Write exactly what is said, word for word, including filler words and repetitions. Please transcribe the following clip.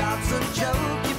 job's a joke.